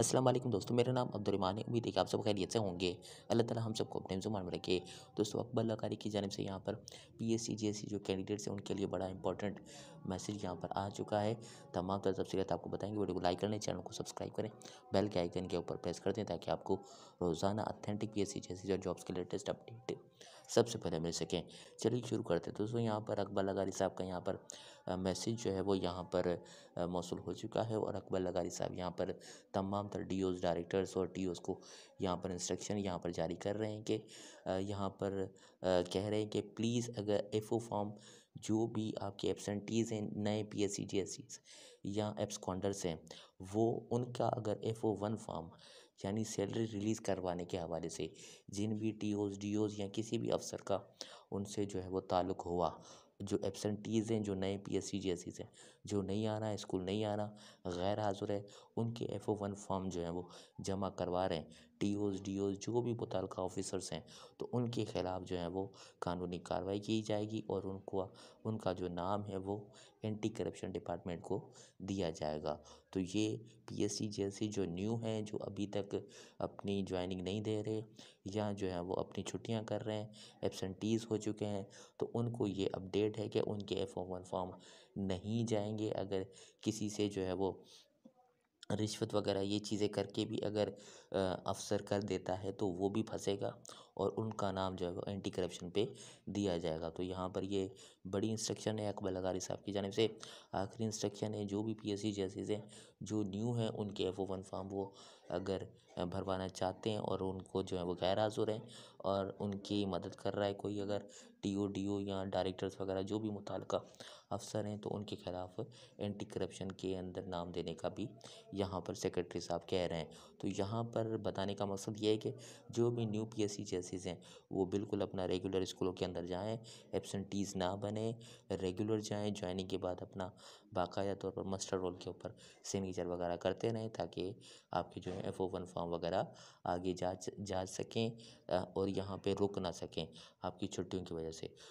अस्सलाम वालेकुम दोस्तों, मेरा नाम अब्दुर्रहमान है। उम्मीद है कि आप सब खैरियत से होंगे। अल्लाह ताला हम सबको अपने जुमान में रखे। दोस्तों, अकबर लगारी की जानिब से यहाँ पर पीएससी जीएससी जो कैंडिडेट्स हैं उनके लिए बड़ा इंपॉर्टेंट मैसेज यहाँ पर आ चुका है। तमाम तरह तफसीलात आपको बताएंगे। वीडियो को लाइक कर लें, चैनल को सब्सक्राइब करें, बेल के आइकन के ऊपर प्रेस कर दें ताकि आपको रोज़ाना ऑथेंटिक पीएससी जीएससी और जॉब्स के लेटेस्ट अपडेट सबसे पहले मिल सकें। चलिए शुरू करते हैं। दोस्तों, यहाँ पर अकबर लगारी साहब का यहाँ पर मैसेज जो है वो यहाँ पर मौसूल हो चुका है और अकबर लगारी साहब यहाँ पर तमाम डीओज डायरेक्टर्स और टीओज को यहाँ पर इंस्ट्रक्शन यहाँ पर जारी कर रहे हैं कि यहाँ पर कह रहे हैं कि प्लीज़ अगर एफओ फॉर्म जो भी आपके एब्सेंटीज़ हैं, नए पीएससी जीएससी या एब्सकॉन्डर्स हैं, वो उनका अगर FO1 फॉर्म यानी सैलरी रिलीज़ करवाने के हवाले से जिन भी टीओज डीओज या किसी भी अफसर का उनसे जो है वो ताल्लुक़ हुआ, जो एब्सेंटीज़ हैं, जो नए पीएससी जीएससी हैं, जो नहीं आ रहा है, स्कूल नहीं आ रहा, गैर हाज़ुर है, उनके FO1 फॉर्म जो है वो जमा करवा रहे हैं। टीओज डीओज जो भी मुतलका ऑफिसर्स हैं तो उनके ख़िलाफ़ जो है वो कानूनी कार्रवाई की जाएगी और उनको उनका जो नाम है वो एंटी करप्शन डिपार्टमेंट को दिया जाएगा। तो ये पीएससी जीएससी जो न्यू हैं, जो अभी तक अपनी ज्वाइनिंग नहीं दे रहे या जो है वो अपनी छुट्टियां कर रहे हैं, एब्सेंटीज़ हो चुके हैं, तो उनको ये अपडेट है कि उनके FO1 फॉर्म नहीं जाएंगे। अगर किसी से जो है वो रिश्वत वगैरह ये चीज़ें करके भी अगर अफसर कर देता है तो वो भी फंसेगा और उनका नाम जो है वो एंटी करप्शन पे दिया जाएगा। तो यहाँ पर ये बड़ी इंस्ट्रक्शन है अकबर लगारी साहब की जानिब से। आखिरी इंस्ट्रक्शन है जो भी पीएससी जीएससी से जो न्यू हैं उनके FO1 फॉर्म वो अगर भरवाना चाहते हैं और उनको जो है वो गैर हाज़ुर हैं और उनकी मदद कर रहा है कोई अगर टीओ डीओ या डायरेक्टर्स वगैरह जो भी मुतलका अफसर हैं, तो उनके ख़िलाफ़ एंटी करप्शन के अंदर नाम देने का भी यहाँ पर सेक्रेटरी साहब कह रहे हैं। तो यहाँ पर बताने का मकसद ये है कि जो भी न्यू पीएससी जीएससी हैं वो बिल्कुल अपना रेगुलर स्कूलों के अंदर जाएँ, एब्सेंटीज़ ना बने, रेगुलर जाएँ, ज्वाइनिंग के बाद अपना बाकायदा तौर पर मस्टर रोल के ऊपर सिग्नेचर वगैरह करते रहें ताकि आपके जो है FO1 फॉर्म वगैरह आगे जा सकें और यहाँ पे रुक ना सकें आपकी छुट्टियों की वजह से।